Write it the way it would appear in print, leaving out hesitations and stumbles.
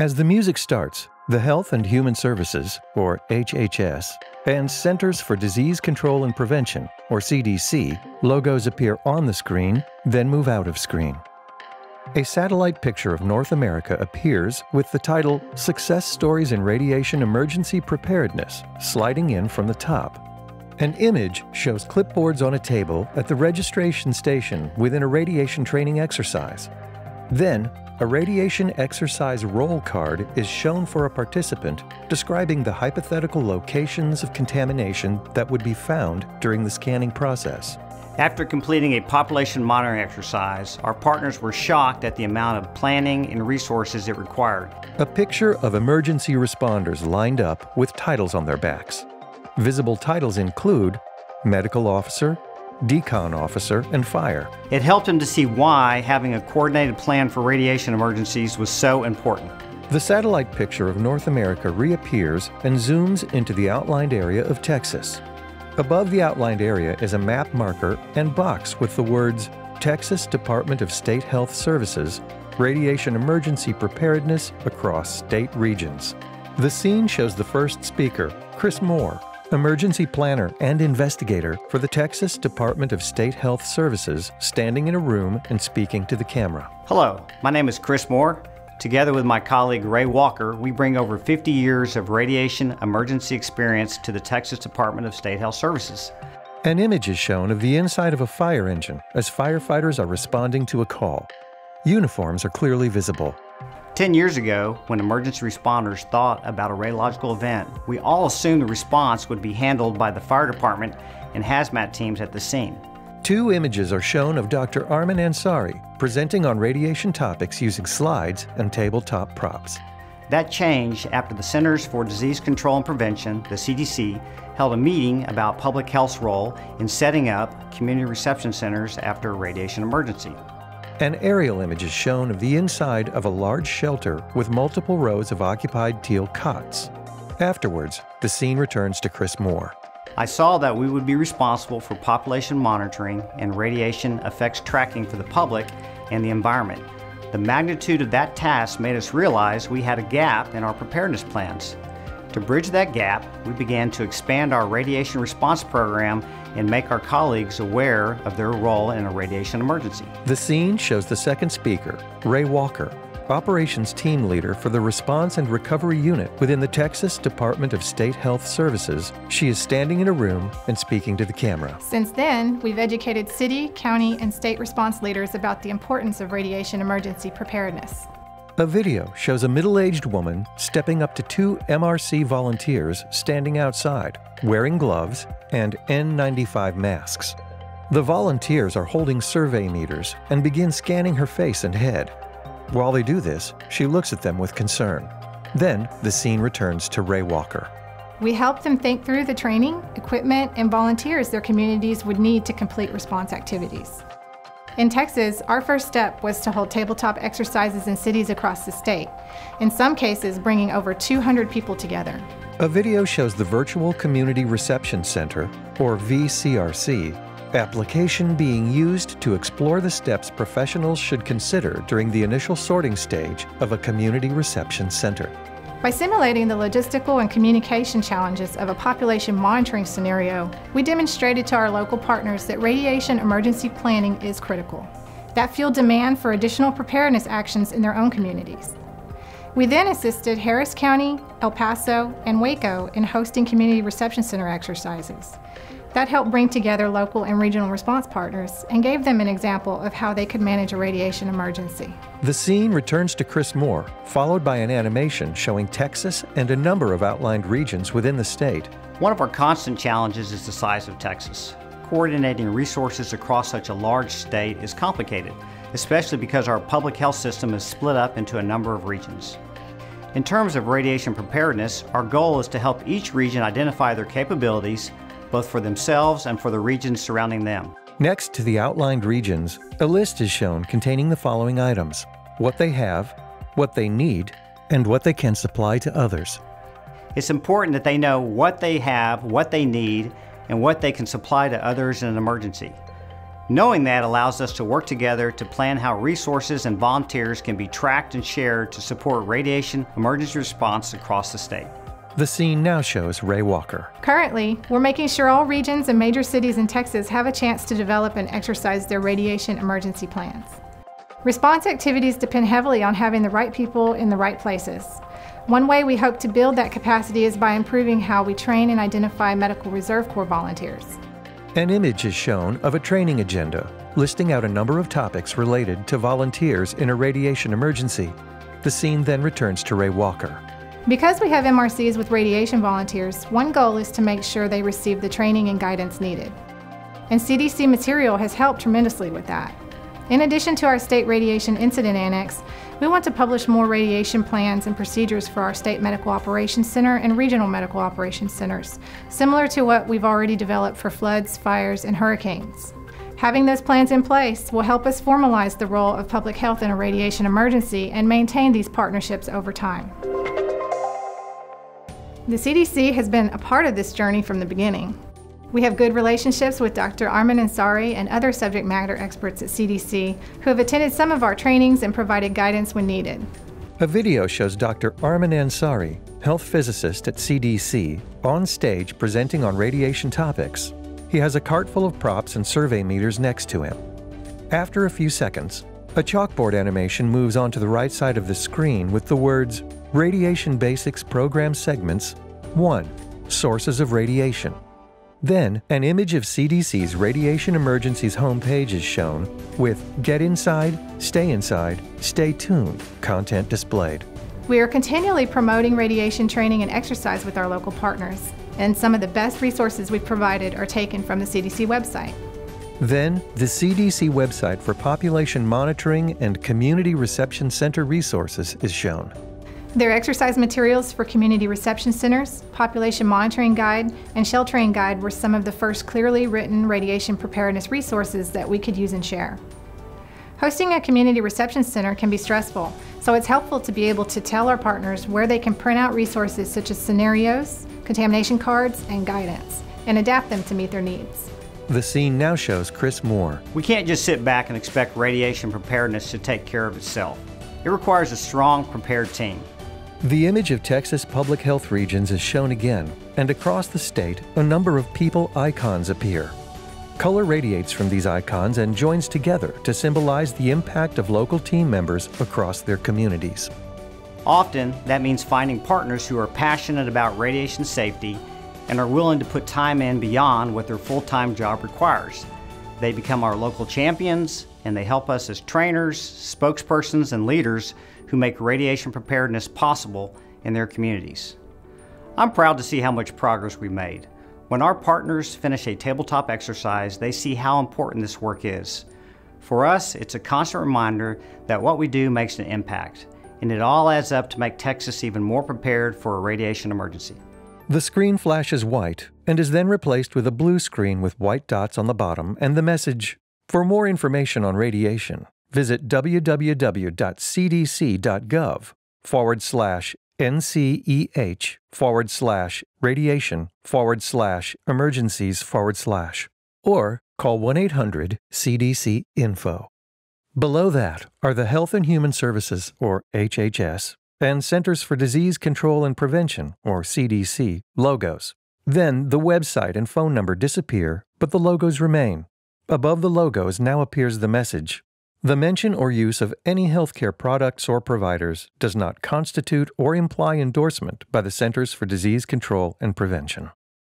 As the music starts, the Health and Human Services, or HHS, and Centers for Disease Control and Prevention, or CDC, logos appear on the screen, then move out of screen. A satellite picture of North America appears with the title Success Stories in Radiation Emergency Preparedness, sliding in from the top. An image shows clipboards on a table at the registration station within a radiation training exercise. Then, a radiation exercise roll card is shown for a participant describing the hypothetical locations of contamination that would be found during the scanning process. After completing a population monitoring exercise, our partners were shocked at the amount of planning and resources it required. A picture of emergency responders lined up with titles on their backs. Visible titles include Medical Officer, Decon Officer, and Fire. It helped him to see why having a coordinated plan for radiation emergencies was so important. The satellite picture of North America reappears and zooms into the outlined area of Texas. Above the outlined area is a map marker and box with the words Texas Department of State Health Services, Radiation Emergency Preparedness across state regions. The scene shows the first speaker, Chris Moore, emergency planner and investigator for the Texas Department of State Health Services, standing in a room and speaking to the camera. Hello, my name is Chris Moore. Together with my colleague Ray Walker, we bring over 50 years of radiation emergency experience to the Texas Department of State Health Services. An image is shown of the inside of a fire engine as firefighters are responding to a call. Uniforms are clearly visible. 10 years ago, when emergency responders thought about a radiological event, we all assumed the response would be handled by the fire department and hazmat teams at the scene. Two images are shown of Dr. Armin Ansari presenting on radiation topics using slides and tabletop props. That changed after the Centers for Disease Control and Prevention, the CDC, held a meeting about public health's role in setting up community reception centers after a radiation emergency. An aerial image is shown of the inside of a large shelter with multiple rows of occupied teal cots. Afterwards, the scene returns to Chris Moore. I saw that we would be responsible for population monitoring and radiation effects tracking for the public and the environment. The magnitude of that task made us realize we had a gap in our preparedness plans. To bridge that gap, we began to expand our radiation response program and make our colleagues aware of their role in a radiation emergency. The scene shows the second speaker, Ray Walker, Operations Team Leader for the Response and Recovery Unit within the Texas Department of State Health Services. She is standing in a room and speaking to the camera. Since then, we've educated city, county, and state response leaders about the importance of radiation emergency preparedness. A video shows a middle-aged woman stepping up to two MRC volunteers standing outside, wearing gloves and N95 masks. The volunteers are holding survey meters and begin scanning her face and head. While they do this, she looks at them with concern. Then the scene returns to Ray Walker. We helped them think through the training, equipment, and volunteers their communities would need to complete response activities. In Texas, our first step was to hold tabletop exercises in cities across the state, in some cases bringing over 200 people together. A video shows the Virtual Community Reception Center, or VCRC, application being used to explore the steps professionals should consider during the initial sorting stage of a community reception center. By simulating the logistical and communication challenges of a population monitoring scenario, we demonstrated to our local partners that radiation emergency planning is critical. That fueled demand for additional preparedness actions in their own communities. We then assisted Harris County, El Paso, and Waco in hosting community reception center exercises. That helped bring together local and regional response partners and gave them an example of how they could manage a radiation emergency. The scene returns to Chris Moore, followed by an animation showing Texas and a number of outlined regions within the state. One of our constant challenges is the size of Texas. Coordinating resources across such a large state is complicated, especially because our public health system is split up into a number of regions. In terms of radiation preparedness, our goal is to help each region identify their capabilities, both for themselves and for the regions surrounding them. Next to the outlined regions, a list is shown containing the following items: what they have, what they need, and what they can supply to others. It's important that they know what they have, what they need, and what they can supply to others in an emergency. Knowing that allows us to work together to plan how resources and volunteers can be tracked and shared to support radiation emergency response across the state. The scene now shows Ray Walker. Currently, we're making sure all regions and major cities in Texas have a chance to develop and exercise their radiation emergency plans. Response activities depend heavily on having the right people in the right places. One way we hope to build that capacity is by improving how we train and identify Medical Reserve Corps volunteers. An image is shown of a training agenda listing out a number of topics related to volunteers in a radiation emergency. The scene then returns to Ray Walker. Because we have MRCs with radiation volunteers, one goal is to make sure they receive the training and guidance needed. And CDC material has helped tremendously with that. In addition to our State Radiation Incident Annex, we want to publish more radiation plans and procedures for our State Medical Operations Center and Regional Medical Operations Centers, similar to what we've already developed for floods, fires, and hurricanes. Having those plans in place will help us formalize the role of public health in a radiation emergency and maintain these partnerships over time. The CDC has been a part of this journey from the beginning. We have good relationships with Dr. Armin Ansari and other subject matter experts at CDC who have attended some of our trainings and provided guidance when needed. A video shows Dr. Armin Ansari, health physicist at CDC, on stage presenting on radiation topics. He has a cart full of props and survey meters next to him. After a few seconds, a chalkboard animation moves onto the right side of the screen with the words, Radiation Basics Program Segments 1. Sources of Radiation. Then, an image of CDC's Radiation Emergencies homepage is shown with Get Inside, Stay Tuned content displayed. We are continually promoting radiation training and exercise with our local partners, and some of the best resources we've provided are taken from the CDC website. Then, the CDC website for Population Monitoring and Community Reception Center resources is shown. Their exercise materials for community reception centers, population monitoring guide, and sheltering guide were some of the first clearly written radiation preparedness resources that we could use and share. Hosting a community reception center can be stressful, so it's helpful to be able to tell our partners where they can print out resources such as scenarios, contamination cards, and guidance, and adapt them to meet their needs. The scene now shows Chris Moore. We can't just sit back and expect radiation preparedness to take care of itself. It requires a strong, prepared team. The image of Texas public health regions is shown again, and across the state, a number of people icons appear. Color radiates from these icons and joins together to symbolize the impact of local team members across their communities. Often, that means finding partners who are passionate about radiation safety and are willing to put time in beyond what their full-time job requires. They become our local champions, and they help us as trainers, spokespersons, and leaders who make radiation preparedness possible in their communities. I'm proud to see how much progress we made. When our partners finish a tabletop exercise, they see how important this work is. For us, it's a constant reminder that what we do makes an impact, and it all adds up to make Texas even more prepared for a radiation emergency. The screen flashes white and is then replaced with a blue screen with white dots on the bottom and the message, for more information on radiation, visit www.cdc.gov/NCEH/radiation/emergencies/ or call 1-800-CDC-INFO. Below that are the Health and Human Services, or HHS, and Centers for Disease Control and Prevention, or CDC, logos. Then the website and phone number disappear, but the logos remain. Above the logos now appears the message, the mention or use of any healthcare products or providers does not constitute or imply endorsement by the Centers for Disease Control and Prevention.